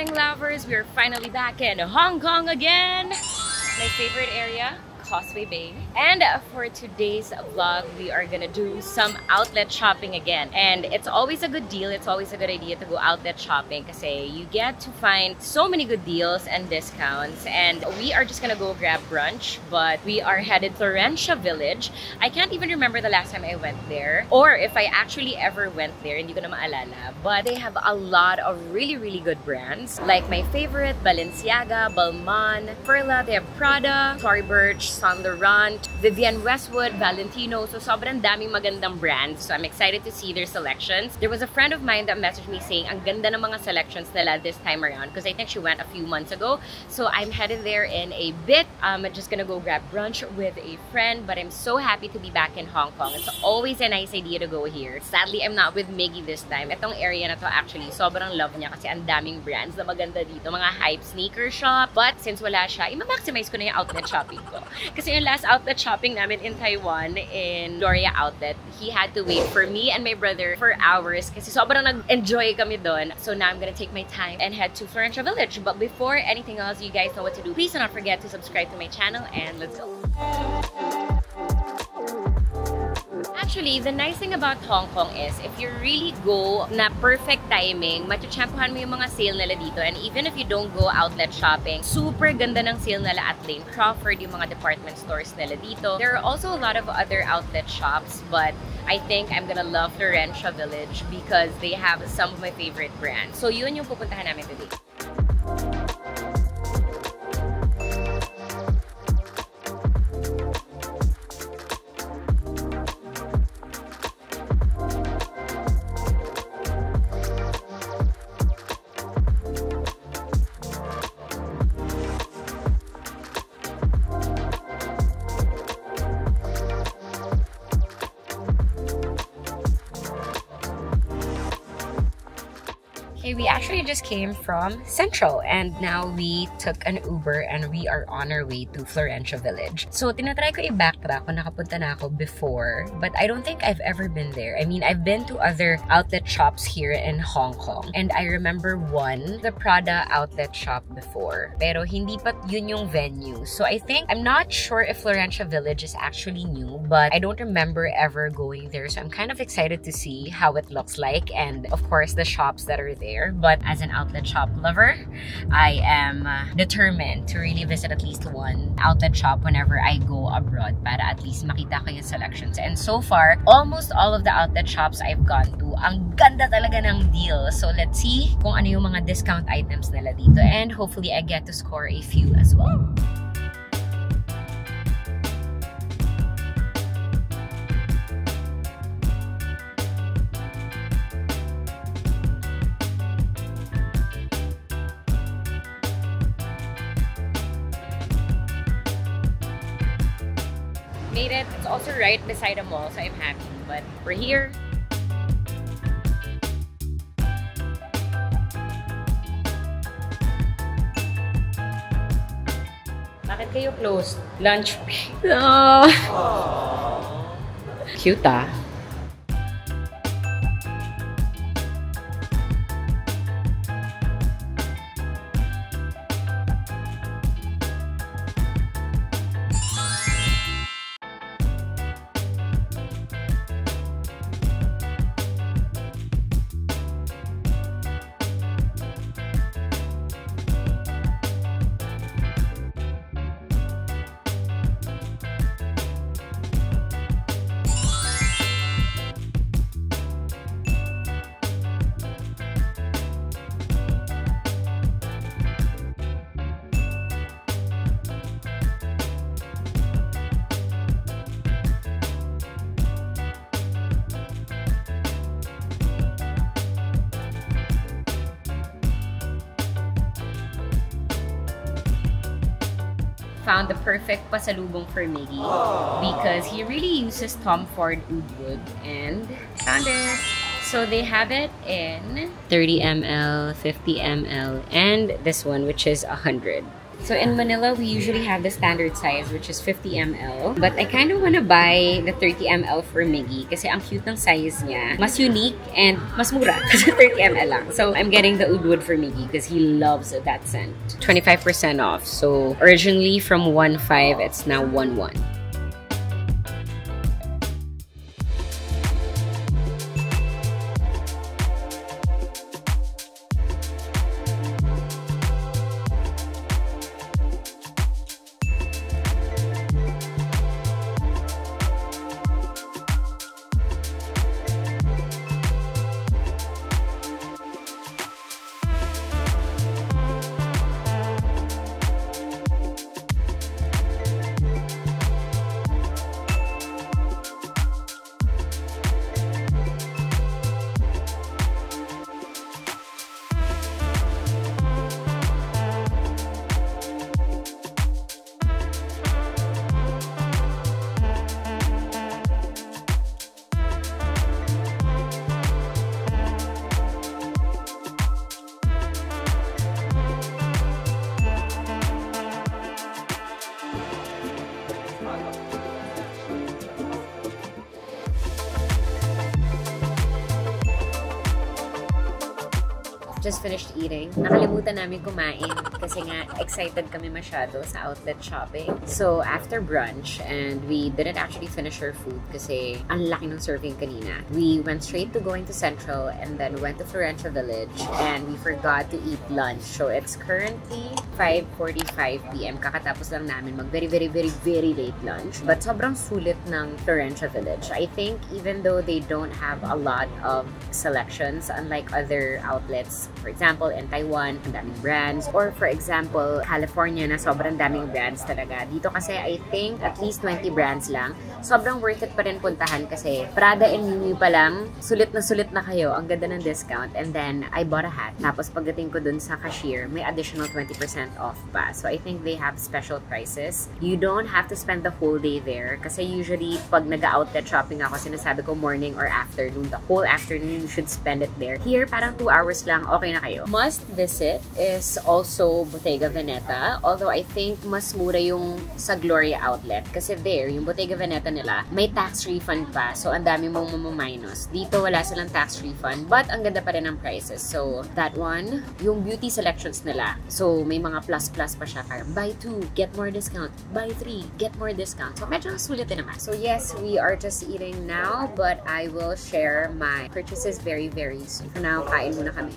Shopping lovers, we are finally back in Hong Kong again. My favorite area, Cosway Bay. And for today's vlog, we are gonna do some outlet shopping again. And it's always a good deal, it's always a good idea to go outlet shopping because you get to find so many good deals and discounts. And we are just gonna go grab brunch, but we are headed to Florentia Village. I can't even remember the last time I went there, or if I actually ever went there, hindi ko na maalala. But they have a lot of really, really good brands. Like my favorite, Balenciaga, Balmain, Perla, they have Prada, Tory Burch, on the Run, Vivienne Westwood, Valentino. So sobrang daming magandang brands. So I'm excited to see their selections. There was a friend of mine that messaged me saying, ang ganda ng mga selections nila this time around, because I think she went a few months ago. So I'm headed there in a bit. I'm just gonna go grab brunch with a friend, but I'm so happy to be back in Hong Kong. It's always a nice idea to go here. Sadly, I'm not with Miggy this time. Itong area na to actually, sobrang love niya kasi ang daming brands na maganda dito. Mga hype sneaker shop. But since wala siya, i-maximize ko na yung outlet shopping ko. Kasi yung last outlet shopping namin in Taiwan, in Gloria Outlet, he had to wait for me and my brother for hours kasi sobrang nag-enjoy kami doon. So now I'm gonna take my time and head to Florentia Village. But before anything else, you guys know what to do. Please do not forget to subscribe to my channel, and let's go! Actually, the nice thing about Hong Kong is if you really go na perfect timing, matutsyempohan mo yung mga sale nila dito. And even if you don't go outlet shopping, super ganda ng sale nila at Lane Crawford, yung mga department stores nila dito. There are also a lot of other outlet shops, but I think I'm gonna love Florentia Village because they have some of my favorite brands. So yun yung pupuntahan namin today. We actually just came from Central and now we took an Uber and we are on our way to Florentia Village. So tinatry ko i-backtrack kung nakapunta na ako before, but I don't think I've ever been there. I mean, I've been to other outlet shops here in Hong Kong and I remember one, the Prada outlet shop before, pero hindi pa yun yung venue. So I think, I'm not sure if Florentia Village is actually new, but I don't remember ever going there. So I'm kind of excited to see how it looks like and of course the shops that are there. But as an outlet shop lover, I am determined to really visit at least one outlet shop whenever I go abroad para at least makita ko yung selections. And so far, almost all of the outlet shops I've gone to, ang ganda talaga ng deal. So let's see kung ano yung mga discount items nila dito. And hopefully I get to score a few as well. Made it. It's also right beside a mall, so I'm happy. But we're here. Bakit kayo closed? Lunch. Cute ah. Found the perfect pasalubong for Miggy because he really uses Tom Ford Oudwood and found it. So they have it in 30 ml, 50 ml, and this one, which is 100. So in Manila, we usually have the standard size, which is 50 ml. But I kind of want to buy the 30 ml for Miggy kasi ang cute ng size niya. Mas unique and mas mura kasi 30 ml lang. So I'm getting the Oudwood for Miggy because he loves that scent. 25% off. So originally from 1.5, it's now 1.1. Just finished eating. Nakalimutan namin kumain kasi nga excited kami masyado sa outlet shopping. So after brunch, and we didn't actually finish our food kasi ang laki ng serving kanina. We went straight to going to Central and then went to Florentia Village and we forgot to eat lunch. So it's currently 5:45 p.m. Kakatapos lang namin mag very late lunch. But sobrang sulit ng Florentia Village. I think even though they don't have a lot of selections unlike other outlets, for example, in Taiwan, ang daming brands. Or for example, California na sobrang daming brands talaga. Dito kasi, I think, at least 20 brands lang. Sobrang worth it pa rin puntahan kasi Prada and Miu Miu pa lang, sulit na kayo. Ang ganda ng discount. And then, I bought a hat. Tapos pagdating ko dun sa cashier, may additional 20% off pa. So I think they have special prices. You don't have to spend the whole day there. Kasi usually, pag nag-outlet shopping ako, sinasabi ko morning or afternoon. The whole afternoon, you should spend it there. Here, parang 2 hours lang. Okay na kayo. Must visit is also Bottega Veneta, although I think mas mura yung sa Gloria Outlet kasi there, yung Bottega Veneta nila, may tax refund pa, so ang dami mong mamaminus. Dito wala silang tax refund, but ang ganda pa rin ang prices. So that one, yung beauty selections nila, so may mga plus-plus pa siya. Buy 2, get more discount. Buy 3, get more discount. So medyo sulit din naman. So yes, we are just eating now, but I will share my purchases very soon. For now, kain muna kami.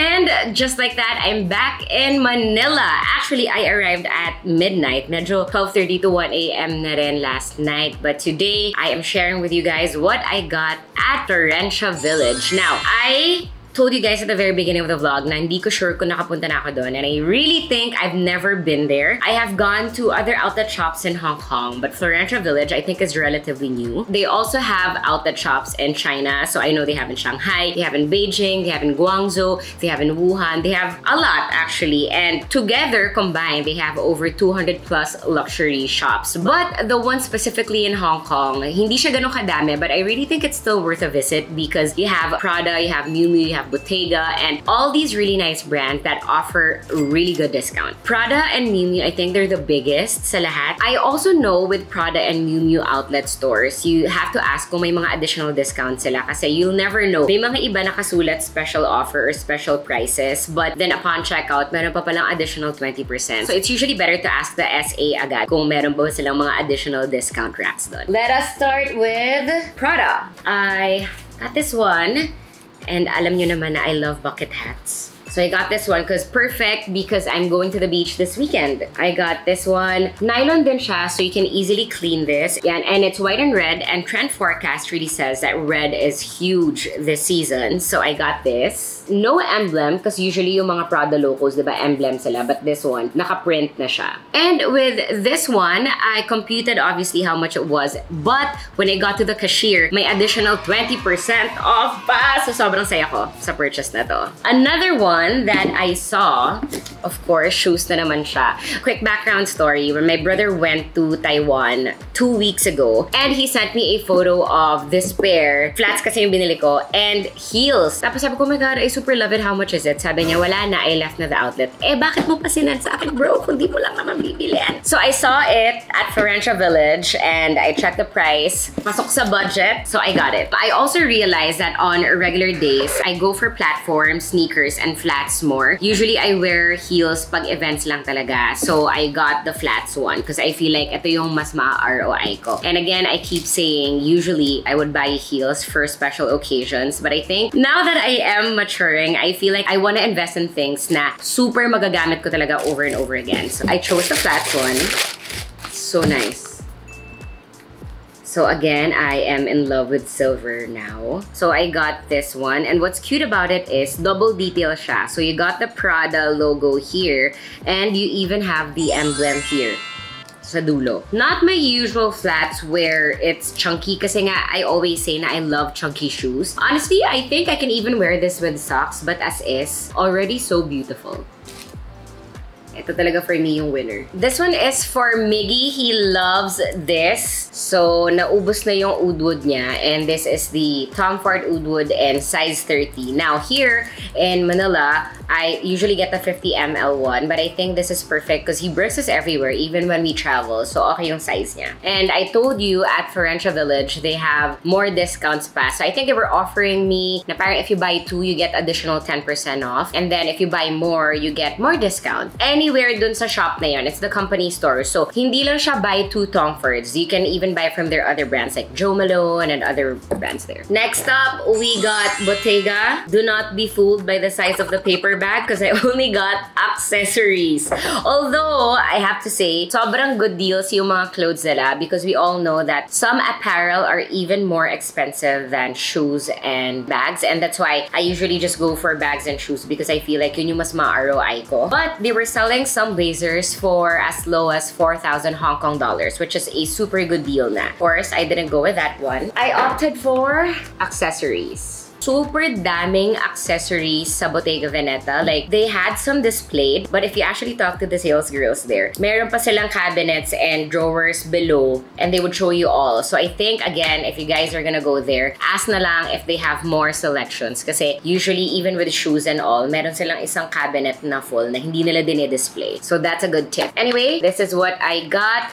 And just like that, I'm back in Manila. Actually, I arrived at midnight. Medyo 12:30 to 1 a.m. na rin last night. But today, I am sharing with you guys what I got at Florentia Village. Now, I told you guys at the very beginning of the vlog na hindi ko sure kung nakapunta na ako doon, and I really think I've never been there. I have gone to other outlet shops in Hong Kong, but Florentia Village I think is relatively new. They also have outlet shops in China, so I know they have in Shanghai, they have in Beijing, they have in Guangzhou, they have in Wuhan, they have a lot actually, and together combined they have over 200 plus luxury shops. But the one specifically in Hong Kong, hindi siya ganun kadami, but I really think it's still worth a visit because you have Prada, you have Miu Miu, you have Bottega, and all these really nice brands that offer really good discount. Prada and Miu Miu, I think they're the biggest sa lahat. I also know with Prada and Miu Miu outlet stores, you have to ask kung may mga additional discounts sila kasi you'll never know. May mga iba nakasulat special offer or special prices, but then upon checkout, meron pa palang additional 20%. So it's usually better to ask the SA agad kung meron ba silang mga additional discount racks doon. Let us start with Prada. I got this one. And alam nyo naman na I love bucket hats. So I got this one because perfect because I'm going to the beach this weekend. I got this one. Nylon din siya, so you can easily clean this. Yeah, and it's white and red, and Trend Forecast really says that red is huge this season. So I got this. No emblem because usually yung mga Prada locos, diba, emblem sila. But this one, naka-print na siya. And with this one, I computed obviously how much it was. But when I got to the cashier, may additional 20% off pa. So sobrang saya ko sa purchase na to. Another one one that I saw, of course, shoes na naman siya. Quick background story, when my brother went to Taiwan 2 weeks ago, and he sent me a photo of this pair, flats kasi yung binili ko, and heels. Tapos sabi ko, oh my God, I super love it, how much is it? Sabi niya, wala na, I left na the outlet. Eh, bakit mo pa sinend sa akin, bro, kung di mo lang naman bibilihan? So I saw it at Florentia Village, and I checked the price. Pasok sa budget, so I got it. But I also realized that on regular days, I go for platform, sneakers, and flats more. Usually, I wear heels pag events lang talaga. So, I got the flats one because I feel like ito yung mas ma-ROI ko. And again, I keep saying, usually, I would buy heels for special occasions. But I think, now that I am maturing, I feel like I want to invest in things na super magagamit ko talaga over and over again. So, I chose the flats one. So nice. So again, I am in love with silver now. So I got this one, and what's cute about it is double detail siya. So you got the Prada logo here, and you even have the emblem here. Not my usual flats where it's chunky kasi nga I always say na I love chunky shoes. Honestly, I think I can even wear this with socks, but as is, already so beautiful. Ito talaga for me yung winner. This one is for Miggy. He loves this. So, naubos na yung Oudwood niya. And this is the Tom Ford Oudwood and size 30. Now, here in Manila, I usually get the 50 ml one. But I think this is perfect because he wears this everywhere, even when we travel. So, okay yung size niya. And I told you at Florentia Village, they have more discounts pa. So, I think they were offering me na parang if you buy two, you get additional 10% off. And then, if you buy more, you get more discount. Anywhere dun sa shop na yun. It's the company store. So, hindi lang siya buy two Tom Fords. You can even buy from their other brands like Jo Malone and other brands there. Next up, we got Bottega. Do not be fooled by the size of the paper bag because I only got accessories. Although, I have to say, sobrang good deals yung mga clothes nila because we all know that some apparel are even more expensive than shoes and bags. And that's why I usually just go for bags and shoes because I feel like yun yung mas ma-ROI ko. But they were selling some blazers for as low as 4,000 Hong Kong dollars, which is a super good deal na. Of course, I didn't go with that one. I opted for accessories. Super daming accessories sa Bottega Veneta. Like, they had some displayed, but if you actually talk to the sales girls there, meron pa silang cabinets and drawers below, and they would show you all. So I think, again, if you guys are gonna go there, ask na lang if they have more selections. Kasi usually, even with shoes and all, meron silang isang cabinet na full na hindi nila dinidisplay. So that's a good tip. Anyway, this is what I got.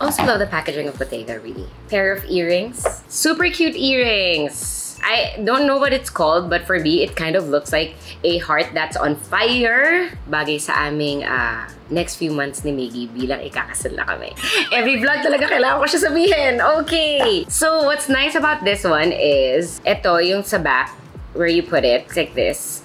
Also love the packaging of Bottega, really. Pair of earrings. Super cute earrings. I don't know what it's called, but for me, it kind of looks like a heart that's on fire. Bagay sa aming next few months ni Miggy bilang ikakasal na kami. Every vlog talaga kailangan ko siya sabihin. Okay. So, what's nice about this one is, ito yung sa back, where you put it, like this.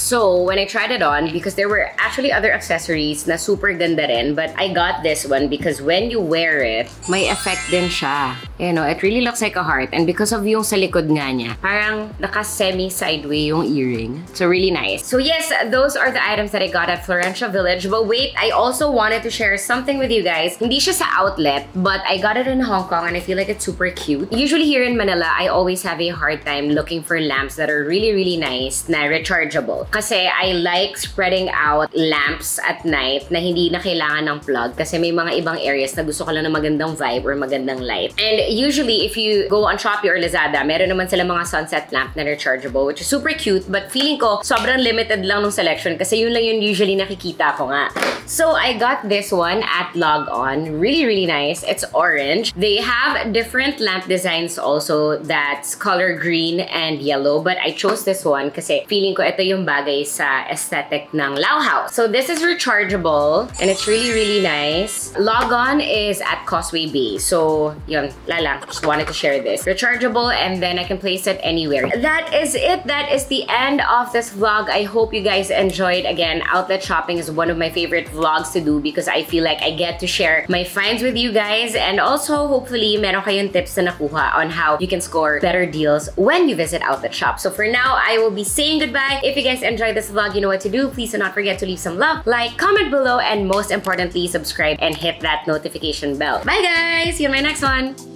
So, when I tried it on, because there were actually other accessories na super ganda rin, but I got this one because when you wear it, may effect din siya. You know, it really looks like a heart. And because of yung sa likod nga niya, parang naka-semi-sideway yung earring. So, really nice. So, yes, those are the items that I got at Florentia Village. But wait, I also wanted to share something with you guys. Hindi siya sa outlet, but I got it in Hong Kong and I feel like it's super cute. Usually here in Manila, I always have a hard time looking for lamps that are really, really nice na rechargeable. Kasi I like spreading out lamps at night na hindi na kailangan ng plug kasi may mga ibang areas na gusto ko lang ng magandang vibe or magandang light. And usually, if you go on Shopee or Lazada, meron naman sila mga sunset lamp na rechargeable which is super cute but feeling ko sobrang limited lang ng selection kasi yun lang yun usually nakikita ko nga. So, I got this one at Log On. Really, really nice. It's orange. They have different lamp designs also that's color green and yellow but I chose this one kasi feeling ko ito yung bagay sa aesthetic ng Lao House. So this is rechargeable and it's really, really nice. Log On is at Cosway Bay. So yun, lala, just wanted to share this. Rechargeable and then I can place it anywhere. That is it. That is the end of this vlog. I hope you guys enjoyed. Again, outlet shopping is one of my favorite vlogs to do because I feel like I get to share my finds with you guys and also hopefully meron kayong tips na nakuha on how you can score better deals when you visit outlet shops. So for now, I will be saying goodbye. If you guys enjoyed this vlog, you know what to do. Please do not forget to leave some love, like, comment below, and most importantly, subscribe and hit that notification bell. Bye guys! See you in my next one!